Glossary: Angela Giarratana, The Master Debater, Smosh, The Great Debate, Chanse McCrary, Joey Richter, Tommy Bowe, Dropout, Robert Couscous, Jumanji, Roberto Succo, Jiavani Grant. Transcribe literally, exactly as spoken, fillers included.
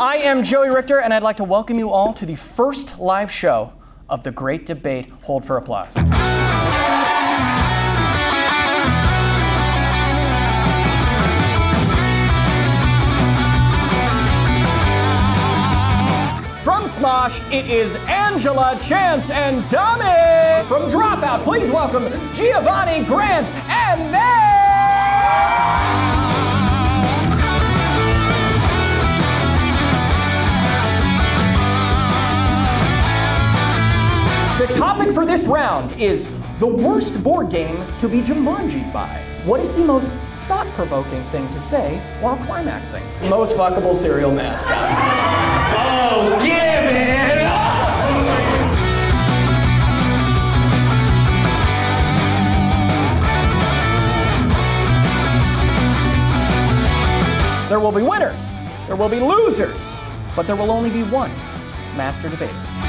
I am Joey Richter, and I'd like to welcome you all to the first live show of The Great Debate. Hold for applause. From Smosh, it is Angela, Chance, and Tommy. From Dropout, please welcome Jiavani Grant and May. The topic for this round is the worst board game to be Jumanji'd by. What is the most thought-provoking thing to say while climaxing? Most fuckable cereal mascot. Oh, give it up! There will be winners, there will be losers, but there will only be one master debater.